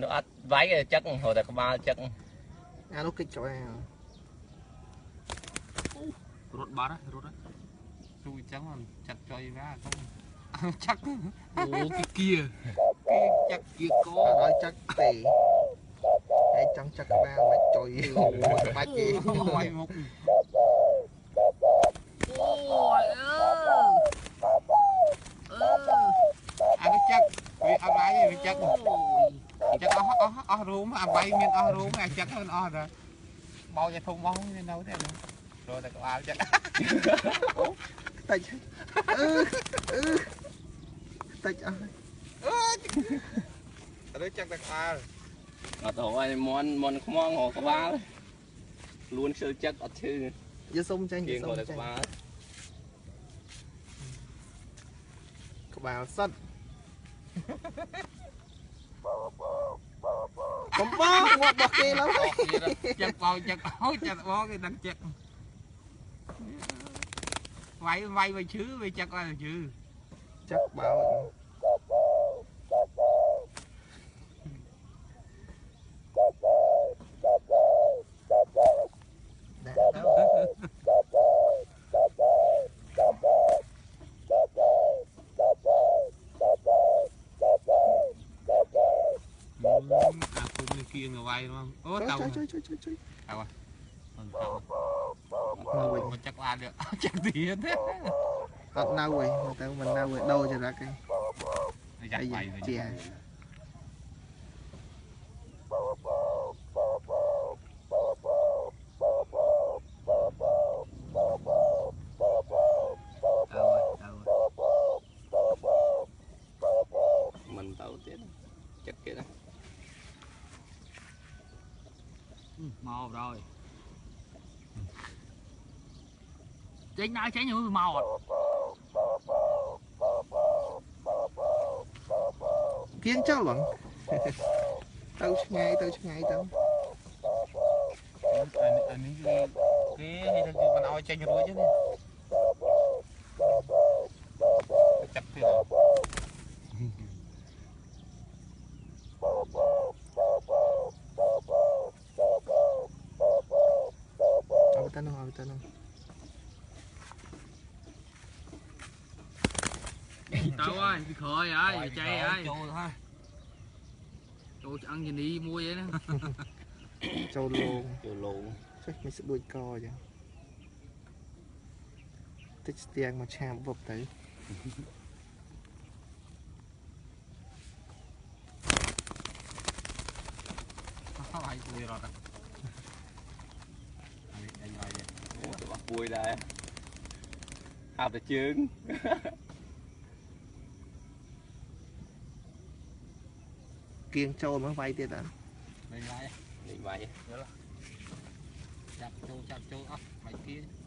nó ắt váy chắc hồi ta ba chắc à nó kích cho em rốt bát á rốt á tôi chắc mà chặt cho gì ra không chắc cái kia cái chắc kia có nói chắc tì cái trắng chắc ba mà trời ba chị ngoài một ôi ăn cái chắc vì ăn lái thì chắc chắc ăn rúm ăn bay miên ăn rúm ăn chắc hơn ăn rồi bao giờ thùng mong nên nấu thế này rồi là có ăn chắc tách tách ơi chắc đặc ăn mà thôi món món món ngò có ba luôn sơ chắc ở chứ giờ sông chanh gì sông chanh có ba sắt không bao quá bọc kia lắm chắc bao chắc áo chắc bao cái đằng chắc vay vay vay chứ vay chắc ai chứ chắc bao vay luôn. Ủa tàu. Tàu à. Mình chắc qua được. Chắc gì hết. Tắt nâu rồi, tao mình nâu rồi đôi cho ra cái. Giặt vầy rồi. Mình tàu tiếp. Chắc kia đó. Màu rồi tránh nào tránh như màu à. Kiêng cháu lắm tao suy ngay tao anh ấy cái gì thằng kia ao tránh rồi chứ chặt thế này ta nó tao ơi bị khơi ơi chạy ơi trâu ăn gì đi mua vậy đó trâu luôn chắc mình sẽ đuôi co vậy tích tiền mà cha bọc đấy ai rồi đó vui đây học được chương kiêng trâu mới vay tiền à đi vay chặt trâu á vay kia